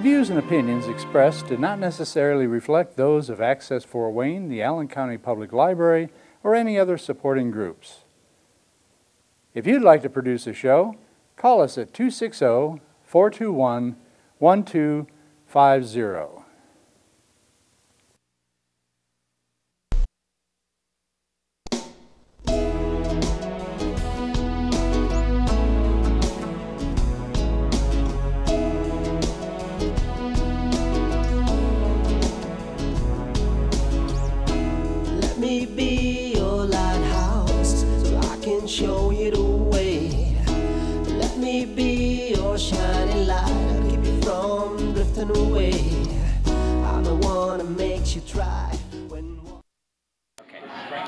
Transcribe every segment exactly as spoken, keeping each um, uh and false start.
The views and opinions expressed do not necessarily reflect those of Access Fort Wayne, the Allen County Public Library, or any other supporting groups. If you'd like to produce a show, call us at two six zero, four two one, one two five zero. Show you the way. Let me be your shining light. Keep you from drifting away. I'm the one that makes you try. When...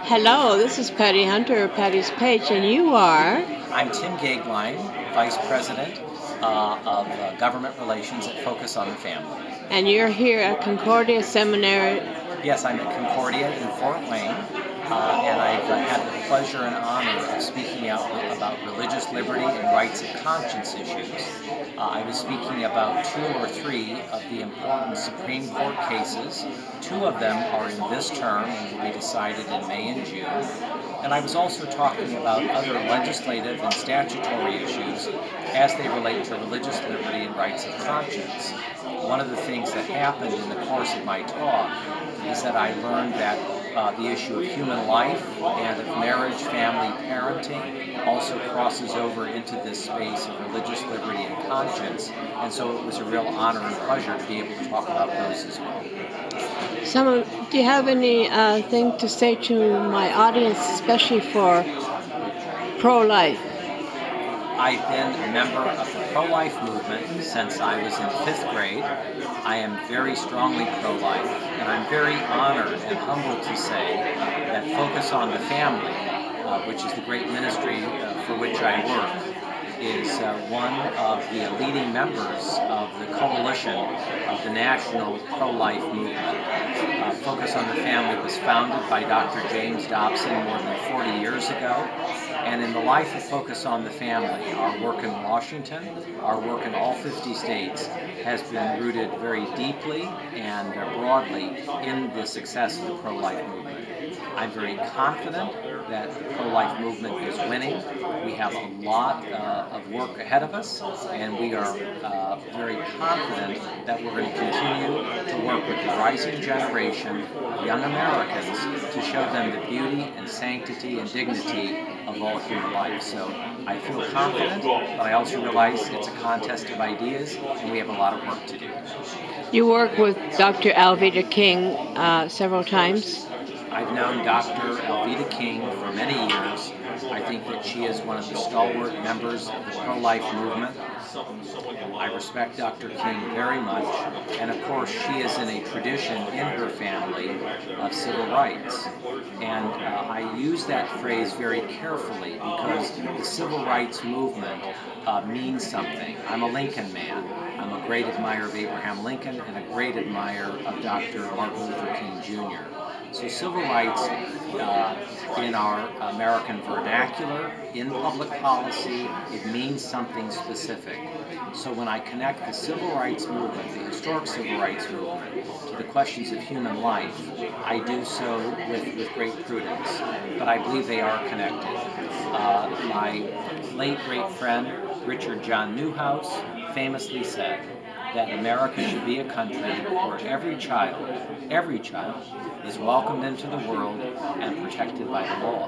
Hello, this is Patty Hunter of Patty's Page, and you are? I'm Tim Goeglein, Vice President uh, of uh, Government Relations at Focus on the Family. And you're here at Concordia Seminary? Yes, I'm at Concordia in Fort Wayne. Uh, and I've uh, had the pleasure and honor of speaking out about religious liberty and rights of conscience issues. Uh, I was speaking about two or three of the important Supreme Court cases. Two of them are in this term and will be decided in May and June. And I was also talking about other legislative and statutory issues as they relate to religious liberty and rights of conscience. One of the things that happened in the course of my talk is that I learned that Uh, the issue of human life and of marriage, family, parenting also crosses over into this space of religious liberty and conscience, and so it was a real honor and pleasure to be able to talk about those as well. Some, do you have any uh, thing to say to my audience, especially for pro-life? I've been a member of the pro-life movement since I was in fifth grade. I am very strongly pro-life, and I'm very honored and humbled to say that Focus on the Family, uh, which is the great ministry uh, for which I work, is uh, one of the leading members of the coalition of the national pro-life movement. Uh, Focus on the Family was founded by Doctor James Dobson more than forty years ago, and in the life of Focus on the Family, our work in Washington, our work in all fifty states, has been rooted very deeply and uh, broadly in the success of the pro-life movement. I'm very confident that the pro-life movement is winning. We have a lot uh, of work ahead of us, and we are uh, very confident that we're going to continue to work with the rising generation of young Americans to show them the beauty and sanctity and dignity of all human life. So I feel confident, but I also realize it's a contest of ideas, and we have a lot of work to do. You work with Doctor Alveda King uh, several times. I've known Doctor Alveda King for many years. I think that she is one of the stalwart members of the pro-life movement. I respect Doctor King very much, and of course she is in a tradition in her family of civil rights. And uh, I use that phrase very carefully because the civil rights movement uh, means something. I'm a Lincoln man. I'm a great admirer of Abraham Lincoln and a great admirer of Doctor Martin Luther King Junior So civil rights uh, in our American vernacular, in public policy, it means something specific. So when I connect the civil rights movement, the historic civil rights movement, to the questions of human life, I do so with, with great prudence. But I believe they are connected. Uh, my late great friend, Richard John Neuhaus, famously said that America should be a country where every child, every child, is welcomed into the world and protected by the law.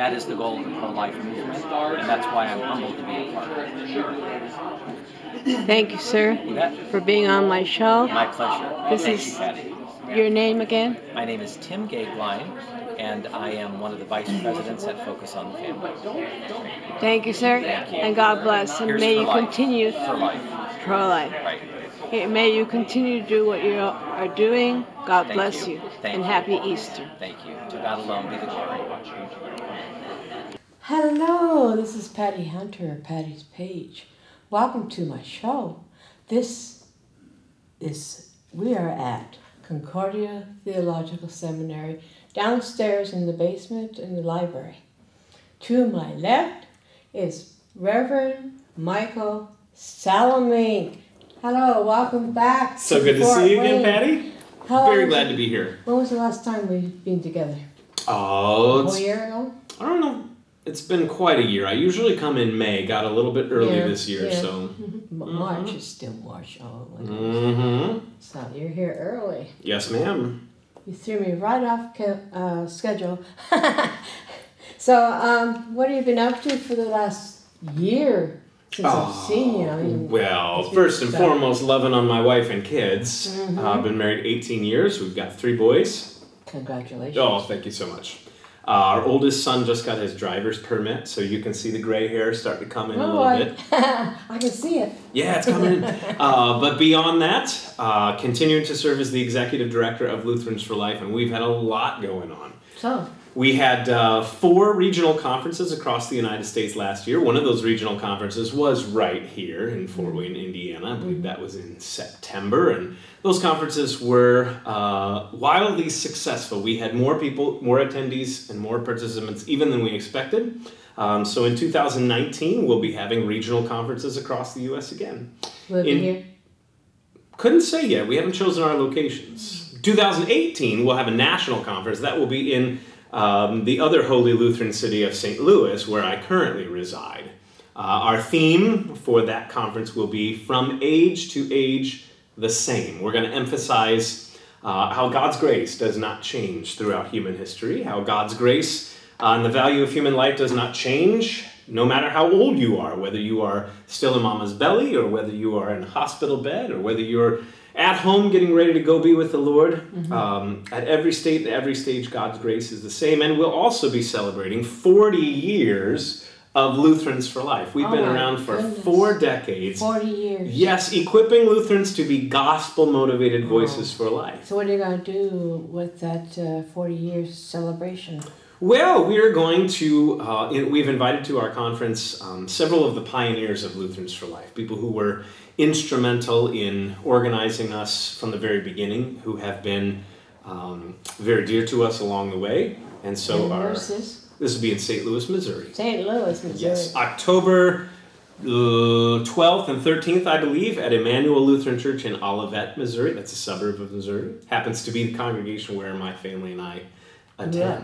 That is the goal of the pro-life movement, and that's why I'm humbled to be a part of it. Thank you, sir, you for being on my show. My pleasure. This Thank is you, Patty. Your name again? My name is Tim Goeglein, and I am one of the vice presidents at Focus on the Family. Thank you, sir. Thank you. And God bless, and Here's may you life. continue. For life. Pro-life. Right. May you continue to do what you are doing. God Thank bless you, you. and happy you. Easter. Thank you. To God alone be the glory. Hello, this is Patty Hunter of Patty's Page. Welcome to my show. This is, we are at Concordia Theological Seminary, downstairs in the basement in the library. To my left is Reverend Michael Salemink, Hello, welcome back. So to good to see you Wayne. Again, Patty. How Very glad you, to be here. When was the last time we've been together? Oh, it's, a year ago? I don't know. It's been quite a year. I usually come in May. Got a little bit early yeah, this year, yeah. so. Mm-hmm. March mm-hmm. is still March. Oh, my gosh. Mm-hmm. So you're here early. Yes, ma'am. You threw me right off uh, schedule. So, um, what have you been up to for the last year since oh, I've seen you? I mean, well, first and foremost, loving on my wife and kids. Mm-hmm. uh, I've been married eighteen years. We've got three boys. Congratulations. Oh, thank you so much. Uh, our oldest son just got his driver's permit, so you can see the gray hair start to come in oh, a little I, bit. I can see it. Yeah, it's coming in. Uh, but beyond that, uh, continuing to serve as the executive director of Lutherans for Life, and we've had a lot going on. So? We had uh, four regional conferences across the United States last year. One of those regional conferences was right here in Fort Wayne, Indiana. I believe that was in September. And those conferences were uh, wildly successful. We had more people, more attendees, and more participants even than we expected. Um, so in two thousand nineteen, we'll be having regional conferences across the U S again. Will it be here? Couldn't say yet. We haven't chosen our locations. two thousand eighteen, we'll have a national conference. That will be in... Um, the other holy Lutheran city of Saint Louis, where I currently reside. Uh, our theme for that conference will be From Age to Age the Same. We're going to emphasize uh, how God's grace does not change throughout human history, how God's grace uh, and the value of human life does not change no matter how old you are, whether you are still in mama's belly or whether you are in a hospital bed or whether you're at home, getting ready to go be with the Lord. Mm-hmm. um, at every state, at every stage, God's grace is the same. And we'll also be celebrating forty years of Lutherans for Life. We've oh been around for goodness. four decades. forty years. Yes, equipping Lutherans to be gospel-motivated voices oh. for life. So what are you going to do with that uh, forty years celebration? Well, we are going to, uh, in, we've invited to our conference um, several of the pioneers of Lutherans for Life, people who were instrumental in organizing us from the very beginning, who have been um, very dear to us along the way. And so and our, this will be in Saint Louis, Missouri. Saint Louis, Missouri. Yes, October uh, twelfth and thirteenth, I believe, at Emmanuel Lutheran Church in Olivet, Missouri. That's a suburb of Missouri. Happens to be the congregation where my family and I attend. Yeah.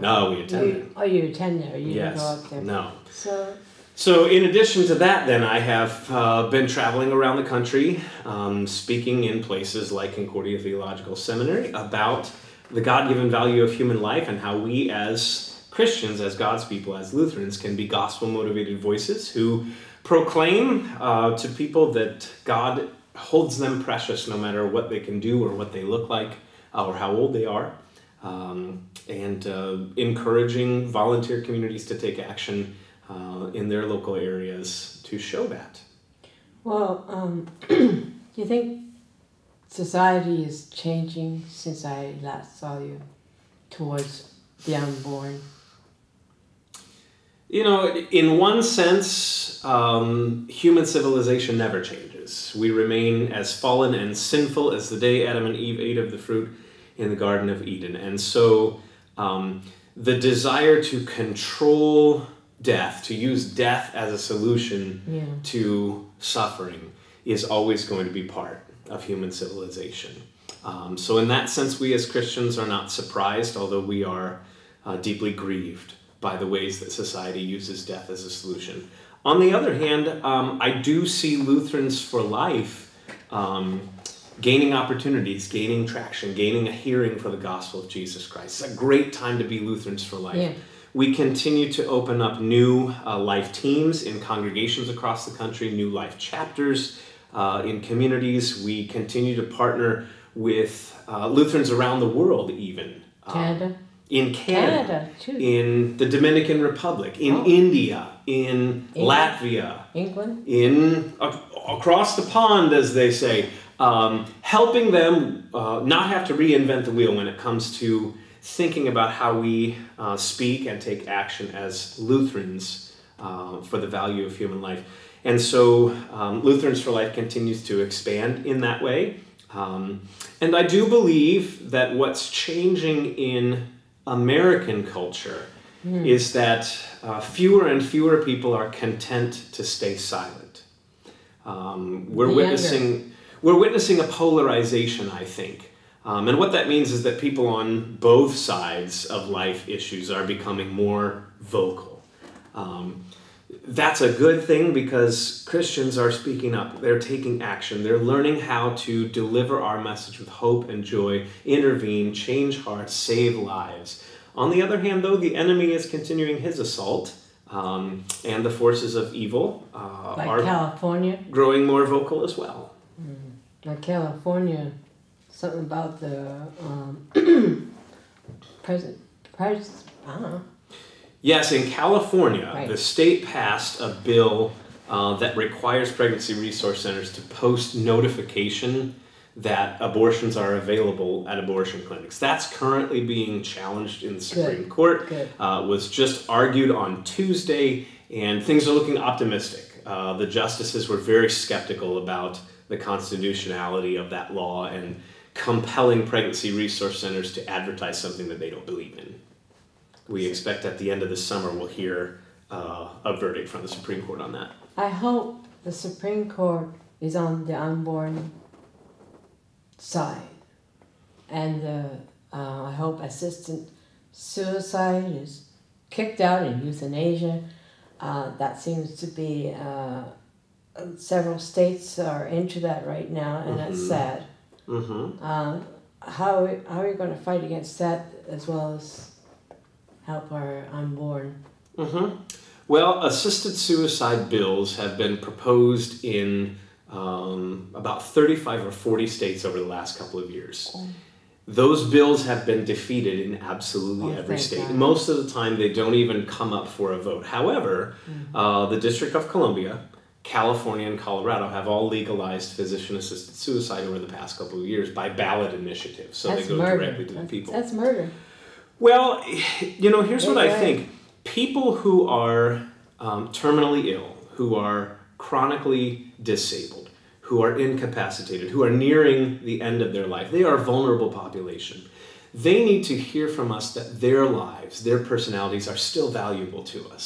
No, we attend there. Oh, you attend there. You yes. go up there. No. So, so in addition to that, then, I have uh, been traveling around the country, um, speaking in places like Concordia Theological Seminary about the God-given value of human life and how we as Christians, as God's people, as Lutherans, can be gospel-motivated voices who proclaim uh, to people that God holds them precious no matter what they can do or what they look like uh, or how old they are. Um, and uh, encouraging volunteer communities to take action uh, in their local areas to show that. Well, um, do you think society is changing since I last saw you towards the unborn? You know, in one sense, um, human civilization never changes. We remain as fallen and sinful as the day Adam and Eve ate of the fruit in the Garden of Eden. And so um, the desire to control death, to use death as a solution yeah. to suffering, is always going to be part of human civilization. Um, so in that sense, we as Christians are not surprised, although we are uh, deeply grieved by the ways that society uses death as a solution. On the other hand, um, I do see Lutherans for Life um, gaining opportunities, gaining traction, gaining a hearing for the gospel of Jesus Christ. It's a great time to be Lutherans for Life. Yeah. We continue to open up new uh, life teams in congregations across the country, new life chapters uh, in communities. We continue to partner with uh, Lutherans around the world even. Um, Canada. In Canada, Canada too. In the Dominican Republic, in oh. India, in England. Latvia. England. In uh, across the pond, as they say. Um, helping them uh, not have to reinvent the wheel when it comes to thinking about how we uh, speak and take action as Lutherans uh, for the value of human life. And so um, Lutherans for Life continues to expand in that way. Um, and I do believe that what's changing in American culture mm. is that uh, fewer and fewer people are content to stay silent. Um, we're the witnessing younger. we're witnessing a polarization, I think. Um, and what that means is that people on both sides of life issues are becoming more vocal. Um, that's a good thing because Christians are speaking up. They're taking action. They're learning how to deliver our message with hope and joy, intervene, change hearts, save lives. On the other hand, though, the enemy is continuing his assault, um, and the forces of evil uh, like are California. growing more vocal as well. Mm. Like California, something about the um, present, pres I don't know. Yes, in California, right. the state passed a bill uh, that requires pregnancy resource centers to post notification that abortions are available at abortion clinics. That's currently being challenged in the Supreme Good. Court. Good. Uh, was just argued on Tuesday, and things are looking optimistic. Uh, the justices were very skeptical about the constitutionality of that law and compelling pregnancy resource centers to advertise something that they don't believe in. We expect at the end of the summer we'll hear uh, a verdict from the Supreme Court on that. I hope the Supreme Court is on the unborn side, and uh, uh, I hope assisted suicide is kicked out and euthanasia. Uh, that seems to be uh, several states are into that right now, and mm-hmm. that's sad. Mm-hmm. uh, how how are you going to fight against that as well as help our unborn? Mm-hmm. Well, assisted suicide bills have been proposed in Um, about thirty-five or forty states over the last couple of years. Oh. Those bills have been defeated in absolutely oh, every state. God. Most of the time they don't even come up for a vote. However, mm-hmm. uh, the District of Columbia, California, and Colorado have all legalized physician-assisted suicide over the past couple of years by ballot initiative. So that's they go murder. directly to that's, the people. That's murder. Well, you know, here's They're what right. I think. People who are um, terminally ill, who are chronically disabled, who are incapacitated, who are nearing the end of their life. They are a vulnerable population. They need to hear from us that their lives, their personalities are still valuable to us,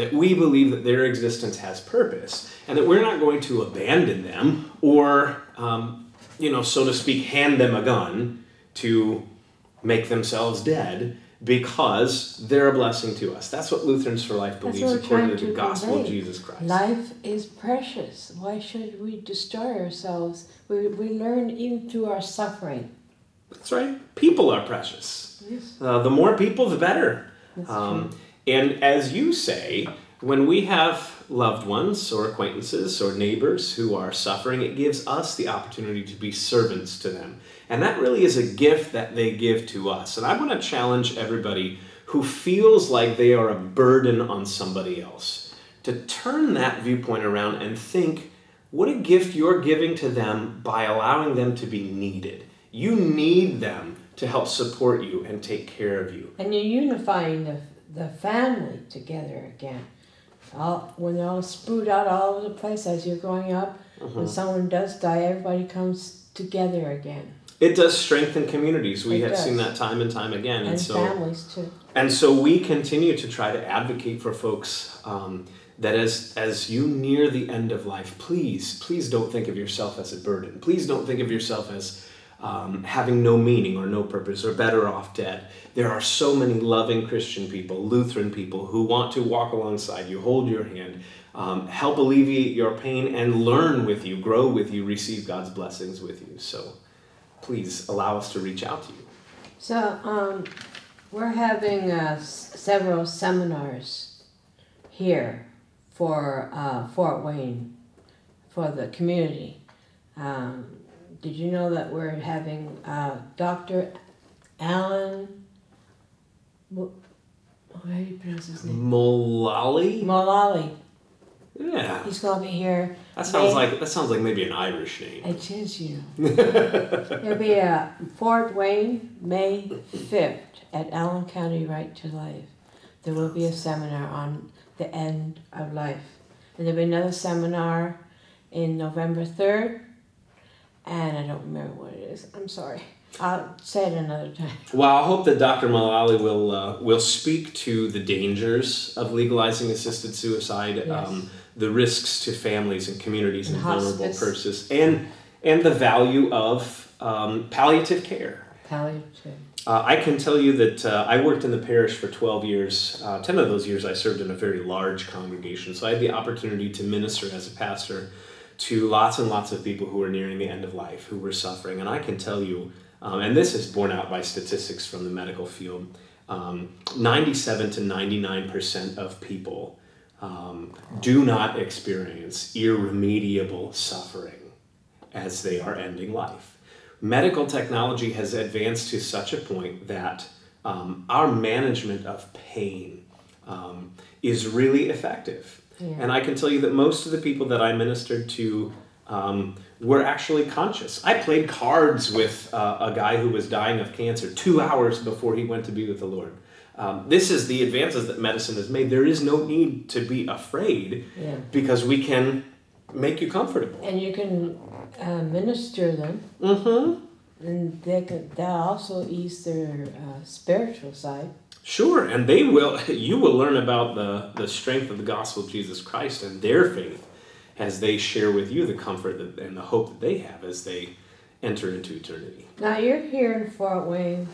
that we believe that their existence has purpose, and that we're not going to abandon them or, um, you know, so to speak, hand them a gun to make themselves dead, because they're a blessing to us. That's what Lutherans for Life believes according to the gospel of Jesus Christ. Life is precious. Why should we destroy ourselves? We, we learn even through our suffering. That's right. People are precious. Yes. Uh, the more people, the better. That's um, true. And as you say, when we have loved ones or acquaintances or neighbors who are suffering, it gives us the opportunity to be servants to them. And that really is a gift that they give to us. And I want to challenge everybody who feels like they are a burden on somebody else to turn that viewpoint around and think, what a gift you're giving to them by allowing them to be needed. You need them to help support you and take care of you. And you're unifying the, the family together again. All, when they're all spewed out all over the place as you're growing up, mm-hmm. when someone does die, everybody comes together again. It does strengthen communities. We it have does. seen that time and time again. And, and so, families too. And so we continue to try to advocate for folks um, that as, as you near the end of life, please, please don't think of yourself as a burden. Please don't think of yourself as Um, having no meaning or no purpose or better off dead. There are so many loving Christian people, Lutheran people, who want to walk alongside you, hold your hand, um, help alleviate your pain, and learn with you, grow with you, receive God's blessings with you. So please allow us to reach out to you. So um, we're having uh, several seminars here for uh, Fort Wayne, for the community. Um, Did you know that we're having uh, Doctor Allen, what, how do you pronounce his name? Mullally? Mullally. Yeah. He's going to be here. That sounds, like, that sounds like maybe an Irish name. It is, you know. It'll be uh, Fort Wayne, May fifth at Allen County Right to Life. There will be a seminar on the end of life. And there'll be another seminar in November third. And I don't remember what it is. I'm sorry. I'll say it another time. Well, I hope that Doctor Mullally will uh, will speak to the dangers of legalizing assisted suicide, yes. um, the risks to families and communities and, and vulnerable persons, and and the value of um, palliative care. Palliative. Uh, I can tell you that uh, I worked in the parish for twelve years. Uh, ten of those years I served in a very large congregation, so I had the opportunity to minister as a pastor to lots and lots of people who were nearing the end of life, who were suffering. And I can tell you, um, and this is borne out by statistics from the medical field, um, ninety-seven to ninety-nine percent of people um, do not experience irremediable suffering as they are ending life. Medical technology has advanced to such a point that um, our management of pain um, is really effective. Yeah. And I can tell you that most of the people that I ministered to um, were actually conscious. I played cards with uh, a guy who was dying of cancer two hours before he went to be with the Lord. Um, this is the advances that medicine has made. There is no need to be afraid, yeah, because we can make you comfortable. And you can uh, minister them. Mm-hmm. And they can, that also ease their uh, spiritual side. Sure, and they will. You will learn about the, the strength of the gospel of Jesus Christ and their faith as they share with you the comfort and the hope that they have as they enter into eternity. Now, you're here in Fort Wayne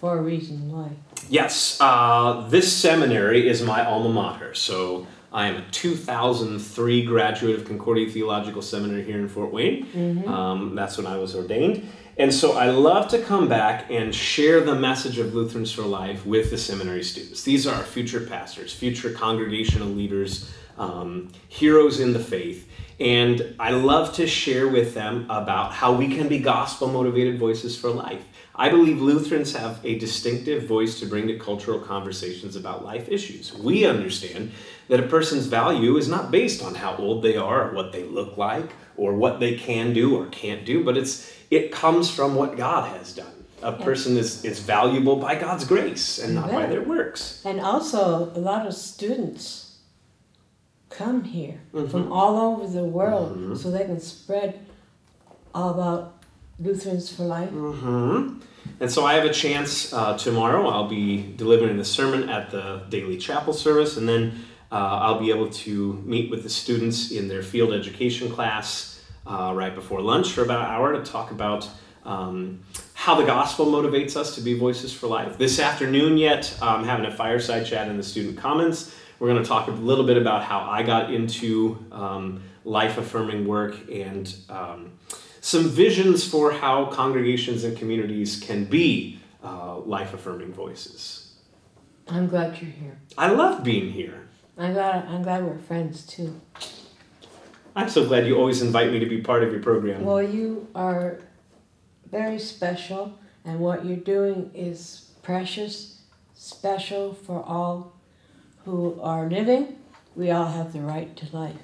for a reason. Why? Yes, uh, this seminary is my alma mater. So I am a two thousand three graduate of Concordia Theological Seminary here in Fort Wayne. Mm-hmm. Um, that's when I was ordained. And so I love to come back and share the message of Lutherans for Life with the seminary students. These are our future pastors, future congregational leaders, um, heroes in the faith. And I love to share with them about how we can be gospel-motivated voices for life. I believe Lutherans have a distinctive voice to bring to cultural conversations about life issues. We understand that a person's value is not based on how old they are, or what they look like, or what they can do or can't do, but it's it comes from what God has done. A person is, is valuable by God's grace and not by their works. And also, a lot of students come here, mm-hmm, from all over the world, mm-hmm, so they can spread all about Lutherans for Life. Mm-hmm. And so I have a chance uh, tomorrow. I'll be delivering the sermon at the daily chapel service, and then uh, I'll be able to meet with the students in their field education class Uh, right before lunch for about an hour to talk about um, how the gospel motivates us to be voices for life. This afternoon yet, I'm having a fireside chat in the student commons. We're going to talk a little bit about how I got into um, life-affirming work and um, some visions for how congregations and communities can be uh, life-affirming voices. I'm glad you're here. I love being here. I'm glad, I'm glad we're friends, too. I'm so glad you always invite me to be part of your program. Well, you are very special, and what you're doing is precious, special for all who are living. We all have the right to life.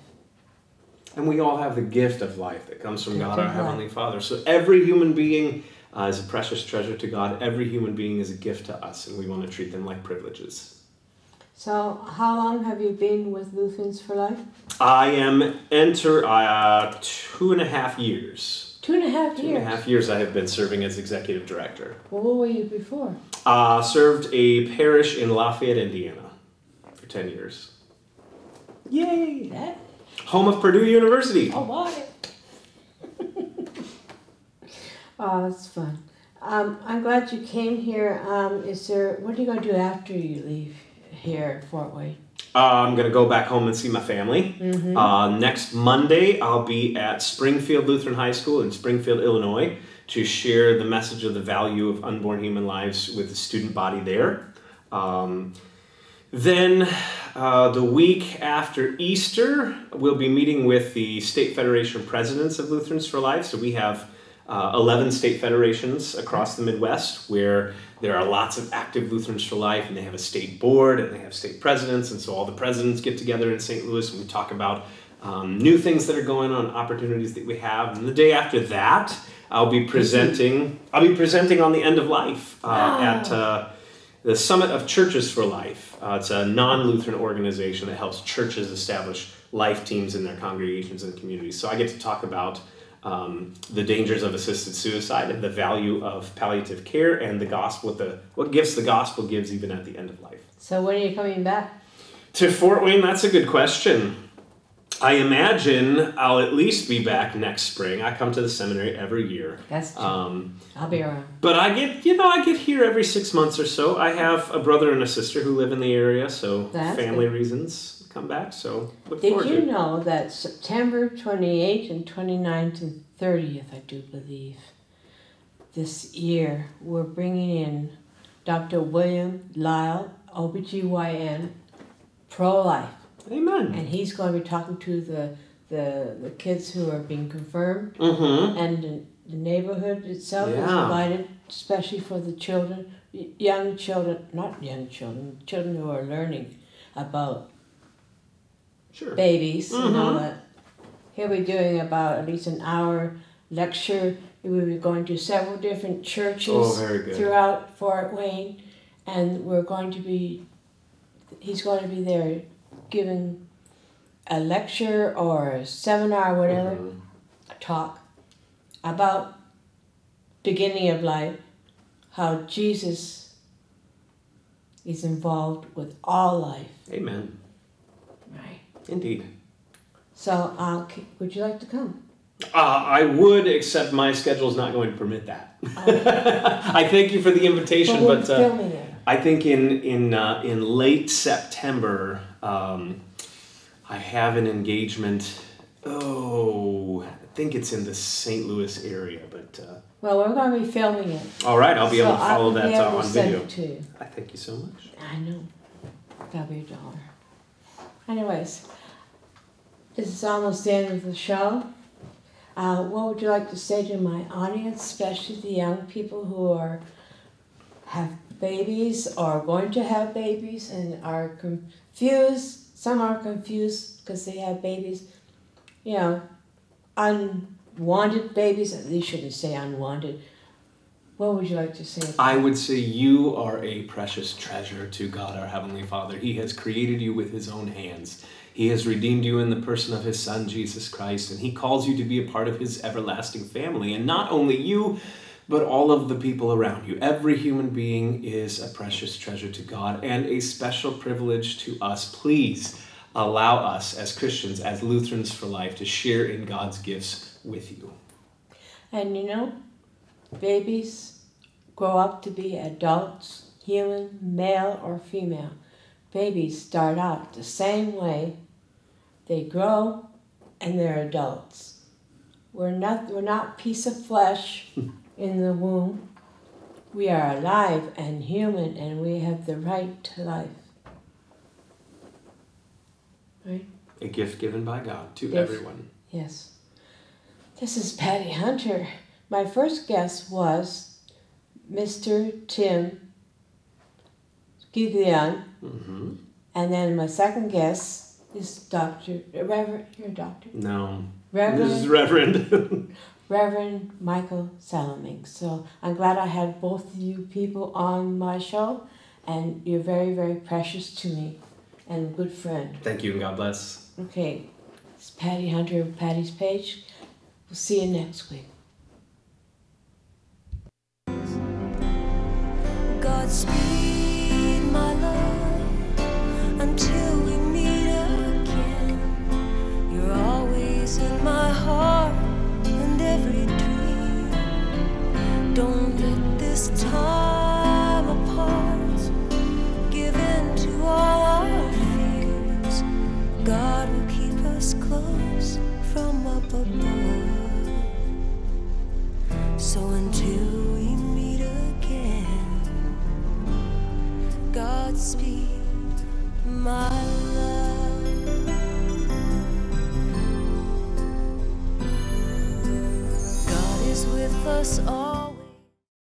And we all have the gift of life that comes from gift God, our life. Heavenly Father. So every human being uh, is a precious treasure to God. Every human being is a gift to us, and we want to treat them like privileges. So, how long have you been with Lutherans for Life? I am enter uh, two and a half years. Two and a half years? Two and a half years I have been serving as executive director. Well, what were you before? Uh, served a parish in Lafayette, Indiana for ten years. Yay! That? Home of Purdue University. Oh, boy. Oh, that's fun. Um, I'm glad you came here. Um, is there, what are you going to do after you leave here at Fort Wayne? Uh, I'm going to go back home and see my family. Mm-hmm. Uh, next Monday, I'll be at Springfield Lutheran High School in Springfield, Illinois, to share the message of the value of unborn human lives with the student body there. Um, then uh, the week after Easter, we'll be meeting with the State Federation presidents of Lutherans for Life. So we have Uh, eleven state federations across the Midwest where there are lots of active Lutherans for Life, and they have a state board and they have state presidents, and so all the presidents get together in Saint Louis and we talk about um, new things that are going on, opportunities that we have. And the day after that, I'll be presenting I'll be presenting on the end of life uh, wow. at uh, the Summit of Churches for Life. Uh, it's a non-Lutheran organization that helps churches establish life teams in their congregations and communities. So I get to talk about Um, the dangers of assisted suicide and the value of palliative care and the gospel, the what gifts the gospel gives even at the end of life. So when are you coming back? To Fort Wayne, that's a good question. I imagine I'll at least be back next spring. I come to the seminary every year. That's true. Um, I'll be around. But I get, you know, I get here every six months or so. I have a brother and a sister who live in the area, so that's family good. reasons come back. So look Did forward to it. Did you know that September twenty-eighth and twenty-ninth and thirtieth, I do believe, this year, we're bringing in Doctor William Lyle, O B G Y N, pro-life. Amen. And he's going to be talking to the the, the kids who are being confirmed, mm-hmm. and the, the neighborhood itself yeah. is invited, especially for the children, young children, not young children, children who are learning about sure. babies mm-hmm. and all that. He'll be doing about at least an hour lecture. We'll be going to several different churches oh, very good. throughout Fort Wayne, and we're going to be, he's going to be there giving a lecture or a seminar, whatever, mm-hmm. a talk about beginning of life, how Jesus is involved with all life. Amen. Right. Indeed. So, uh, would you like to come? Uh, I would, except my schedule is not going to permit that. Okay. I thank you for the invitation, well, but uh, I think in in uh, in late September. Um, I have an engagement, oh, I think it's in the Saint Louis area, but... Uh, well, we're going to be filming it. All right, I'll be so able to follow that uh, on video. It to you. I thank you so much. I know. That'll be a dollar. Anyways, this is almost the end of the show. Uh, what would you like to say to my audience, especially the young people who are have babies or going to have babies and are... Com- confused, some are confused because they have babies, you know, unwanted babies, at least shouldn't say unwanted. What would you like to say? I would say you are a precious treasure to God our Heavenly Father. He has created you with His own hands. He has redeemed you in the person of His Son, Jesus Christ, and He calls you to be a part of His everlasting family. And not only you, but all of the people around you. Every human being is a precious treasure to God and a special privilege to us. Please allow us as Christians, as Lutherans for Life, to share in God's gifts with you. And you know, babies grow up to be adults, human, male or female. Babies start out the same way. They grow and they're adults. We're not, we're not piece of flesh. In the womb, we are alive and human, and we have the right to life. Right? A gift given by God to gift. everyone. Yes. This is Patty Hunter. My first guest was Mister Tim Goeglein, mm-hmm. and then my second guest is Doctor Reverend. You're a doctor? No. Reverend. This is Reverend. Reverend Michael Salemink. So I'm glad I had both of you people on my show, and you're very, very precious to me and a good friend. Thank you, and God bless. Okay, it's Patty Hunter of Patty's Page. We'll see you next week. Godspeed, my love, until we meet again. You're always in my heart. Every dream, don't let this time apart. Give in to all our fears. God will keep us close from up above. So until we meet again, Godspeed, my love. With us all.